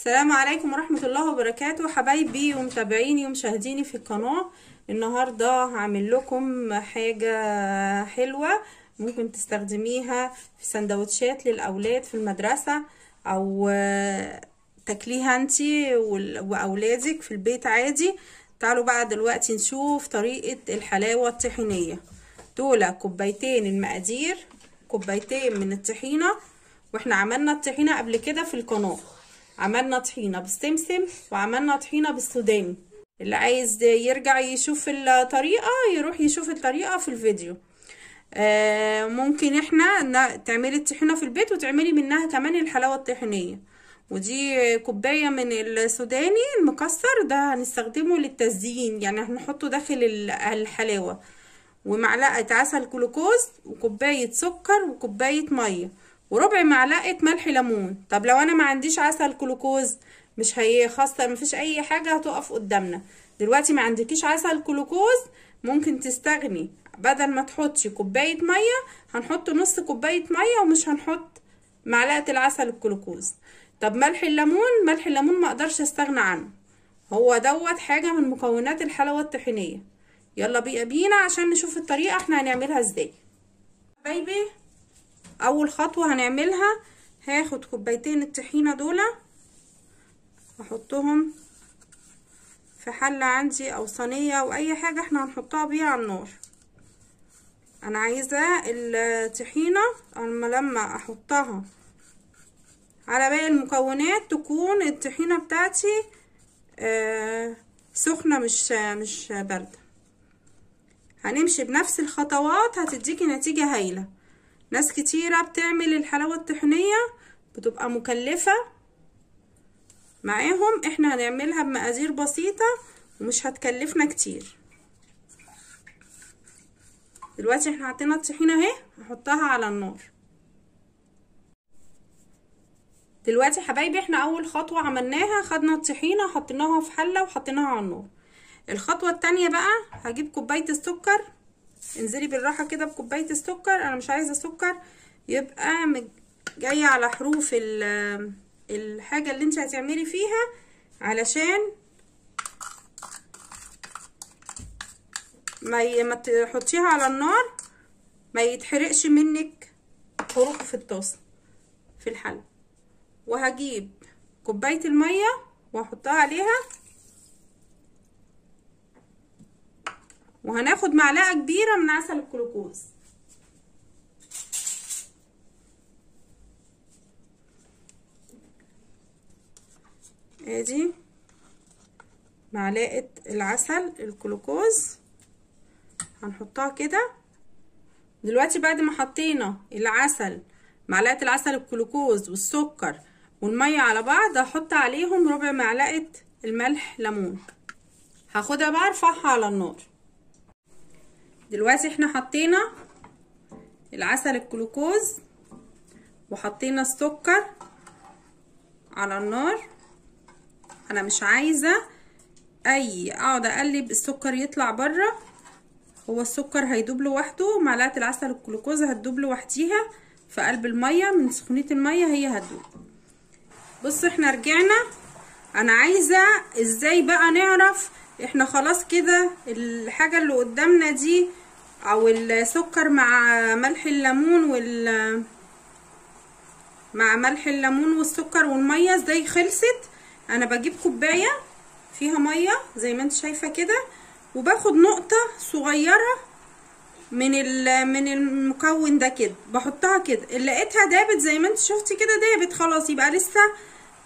السلام عليكم ورحمة الله وبركاته حبايبي ومتابعيني ومشاهديني في القناة. النهاردة هعمل لكم حاجة حلوة ممكن تستخدميها في سندوتشات للأولاد في المدرسة أو تاكليها انتي وأولادك في البيت عادي. تعالوا بقى دلوقتي نشوف طريقة الحلاوة الطحينية. دول كوبايتين المقادير، كوبايتين من الطحينة، واحنا عملنا الطحينة قبل كده في القناة، عملنا طحينة بالسمسم وعملنا طحينة بالسوداني. اللي عايز يرجع يشوف الطريقة يروح يشوف الطريقة في الفيديو. ممكن احنا تعملي الطحينة في البيت وتعملي منها كمان الحلاوة الطحينية. ودي كوباية من السوداني المكسر، ده هنستخدمه للتزيين، يعني هنحطه داخل الحلاوة، ومعلقة عسل جلوكوز وكوباية سكر وكوباية مية وربع معلقة ملح ليمون. طب لو انا ما عنديش عسل جلوكوز مش هيخسر، مفيش اي حاجة هتقف قدامنا دلوقتي. ما عندكيش عسل جلوكوز ممكن تستغني، بدل ما تحطي كوباية مية هنحط نص كوباية مية ومش هنحط معلقة العسل الجلوكوز. طب ملح الليمون، ملح الليمون ما اقدرش استغنى عنه، هو دوت حاجة من مكونات الحلوى الطحينية. يلا بينا عشان نشوف الطريقة احنا هنعملها ازاي. حبايبي اول خطوة هنعملها هاخد كوبايتين الطحينة دول احطهم في حلة عندي او صينية او اي حاجة احنا هنحطها بيها على النار. انا عايزة الطحينة لما احطها على باقي المكونات تكون الطحينة بتاعتي سخنة مش باردة. هنمشي بنفس الخطوات هتديكي نتيجة هايلة. ناس كتيرة بتعمل الحلاوة الطحينية بتبقى مكلفة معاهم، احنا هنعملها بمقادير بسيطة ومش هتكلفنا كتير. دلوقتي احنا حطينا الطحينة اهي، هحطها على النار. دلوقتي حبايبي احنا اول خطوة عملناها خدنا الطحينة حطيناها في حلة وحطيناها على النار. الخطوة التانية بقى هجيب كوباية السكر، انزلي بالراحة كده بكوباية السكر، انا مش عايزة سكر يبقى جاي على حروف الحاجة اللي انت هتعملي فيها علشان ما تحطيها على النار ما يتحرقش منك حروفه في الطاسة في الحلة. وهجيب كوباية المية وهحطها عليها، وهناخد معلقة كبيرة من عسل الجلوكوز. ادي معلقة العسل الجلوكوز هنحطها كده. دلوقتي بعد ما حطينا العسل معلقة العسل الجلوكوز والسكر والمية على بعض هحط عليهم ربع معلقة الملح ليمون، هاخدها بقى ارفعها على النار. دلوقتي احنا حطينا العسل الجلوكوز وحطينا السكر على النار. انا مش عايزة اقعد اقلب السكر يطلع بره، هو السكر هيدوب لوحده، معلقة العسل الجلوكوز هتدوب لوحديها في قلب المية من سخونية المية هي هتدوب. بصوا احنا رجعنا. انا عايزة ازاي بقى نعرف احنا خلاص كده الحاجة اللي قدامنا دي او السكر مع ملح الليمون والسكر والمية ازاي خلصت؟ انا بجيب كوباية فيها مية زي ما انت شايفة كده، وباخد نقطة صغيرة من المكون ده كده بحطها كده، اللي لقيتها دابت زي ما انت شفتي كده دابت خلاص يبقى لسه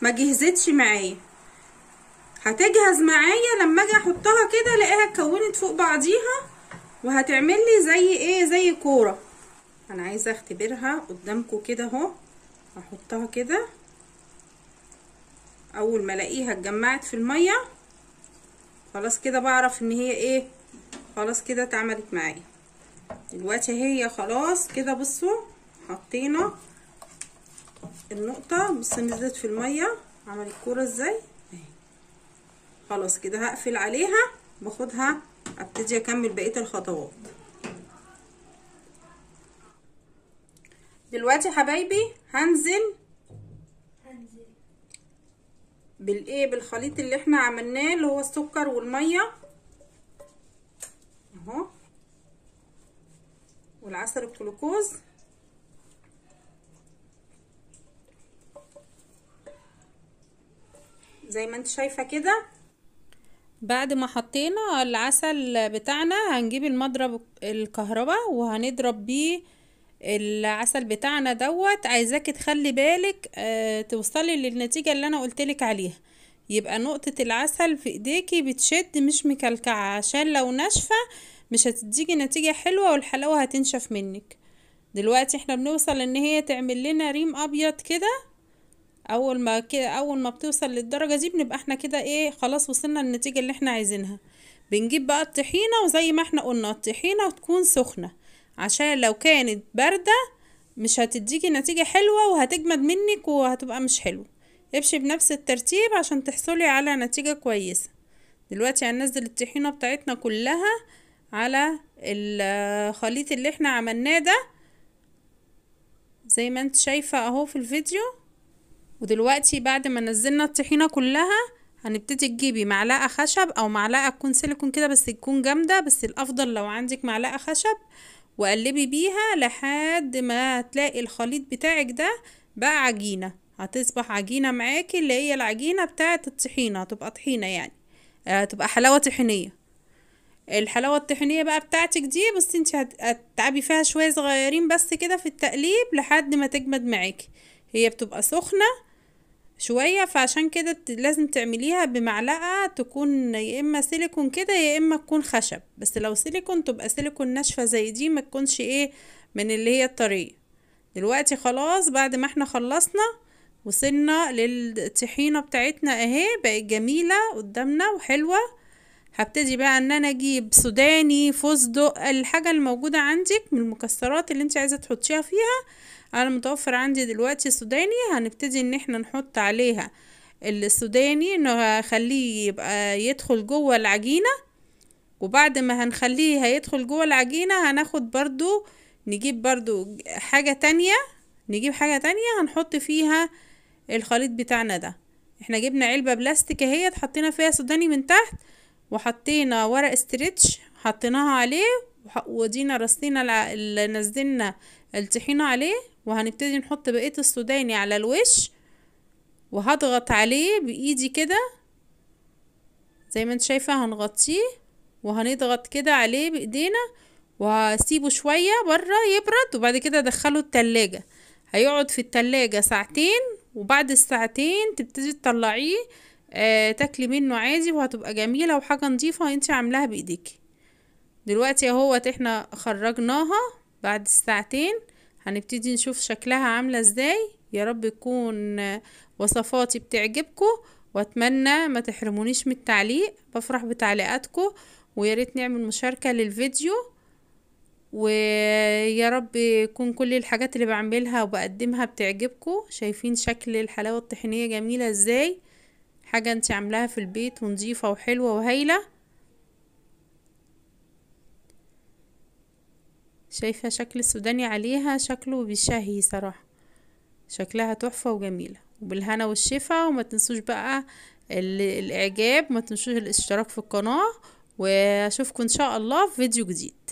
ما جهزتش معايا. هتجهز معايا لما اجي احطها كده الاقيها اتكونت فوق بعضيها وهتعمل لي زي ايه، زي كوره. انا عايزه اختبرها قدامكم كده اهو، هحطها كده اول ما الاقيها اتجمعت في الميه خلاص كده بعرف ان هي ايه، خلاص كده اتعملت معايا. دلوقتي هي خلاص كده، بصوا حطينا النقطه، بصوا نزلت في الميه عملت كوره ازاي. خلاص كده هقفل عليها باخدها ابتدي اكمل بقيه الخطوات. دلوقتي حبايبي هنزل بالايه، بالخليط اللي احنا عملناه اللي هو السكر والميه اهو، والعسل الجلوكوز. زي ما انت شايفه كده، بعد ما حطينا العسل بتاعنا هنجيب المضرب الكهرباء وهنضرب بيه العسل بتاعنا دوت. عايزاكي تخلي بالك توصلي للنتيجه اللي انا قلتلك عليها، يبقى نقطه العسل في ايديكي بتشد مش مكلكعه، عشان لو ناشفه مش هتديكي نتيجه حلوه والحلاوه هتنشف منك. دلوقتي احنا بنوصل ان هي تعمل لنا ريم ابيض كده. اول ما بتوصل للدرجه دي بنبقى احنا كده ايه، خلاص وصلنا للنتيجه اللي احنا عايزينها. بنجيب بقى الطحينه، وزي ما احنا قلنا الطحينه تكون سخنه، عشان لو كانت بارده مش هتديكي نتيجه حلوه وهتجمد منك وهتبقى مش حلوه. امشي بنفس الترتيب عشان تحصلي على نتيجه كويسه. دلوقتي هننزل الطحينه بتاعتنا كلها على الخليط اللي احنا عملناه ده زي ما انت شايفه اهو في الفيديو. ودلوقتي بعد ما نزلنا الطحينه كلها هنبتدي تجيبي معلقه خشب او معلقه تكون سيليكون كده، بس تكون جامده، بس الافضل لو عندك معلقه خشب، وقلبي بيها لحد ما تلاقي الخليط بتاعك ده بقى عجينه، هتصبح عجينه معاكي اللي هي العجينه بتاعه الطحينه، هتبقى طحينه يعني، هتبقى حلاوه طحينيه. الحلاوه الطحينيه بقى بتاعتك دي بس انت هتتعبي فيها شويه صغيرين بس كده في التقليب لحد ما تجمد معاكي. هي بتبقى سخنه شويه، فعشان كده لازم تعمليها بمعلقه تكون يا اما سيليكون كده يا اما تكون خشب، بس لو سيليكون تبقى سيليكون ناشفه زي دي، ما تكونش ايه من اللي هي الطريه. دلوقتي خلاص بعد ما احنا خلصنا وصلنا للطحينه بتاعتنا اهي، بقت جميله قدامنا وحلوه. هبتدي بقى ان انا اجيب سوداني، فستق، الحاجه الموجوده عندك من المكسرات اللي انت عايزه تحطيها فيها. انا متوفر عندي دلوقتي سوداني، هنبتدي ان احنا نحط عليها السوداني، نخليه يبقى يدخل جوه العجينه. وبعد ما هنخليه هيدخل جوه العجينه هناخد برضو، نجيب برضو حاجه تانية، نجيب حاجه تانية هنحط فيها الخليط بتاعنا ده. احنا جبنا علبه بلاستيك اهي، حطينا فيها سوداني من تحت، وحطينا ورق استريتش حطيناها عليه، ودينا رصينا نزلنا الطحينه عليه، وهنبتدي نحط بقيه السوداني على الوش، وهضغط عليه بايدي كده زي ما انت شايفه، هنغطيه وهنضغط كده عليه بايدينا، وهسيبه شويه بره يبرد، وبعد كده ادخله التلاجة. هيقعد في التلاجة ساعتين، وبعد الساعتين تبتدي تطلعيه تاكلي منه عادي، وهتبقى جميله وحاجه نظيفه انت عاملاها بايديكي. دلوقتي اهوت احنا خرجناها بعد الساعتين، هنبتدي نشوف شكلها عامله ازاي. يا رب تكون وصفاتي بتعجبكم، واتمنى ما تحرمونيش من التعليق، بفرح بتعليقاتكم، ويا ريت نعمل مشاركه للفيديو. ويا رب يكون كل الحاجات اللي بعملها وبقدمها بتعجبكم. شايفين شكل الحلاوه الطحينيه جميله ازاي، حاجه انت عاملاها في البيت ونظيفه وحلوه وهايله. شايفه شكل السوداني عليها، شكله بيشهي صراحه، شكلها تحفه وجميله. وبالهنا والشفا، وما تنسوش بقى الاعجاب، ما تنسوش الاشتراك في القناه، واشوفكم ان شاء الله في فيديو جديد.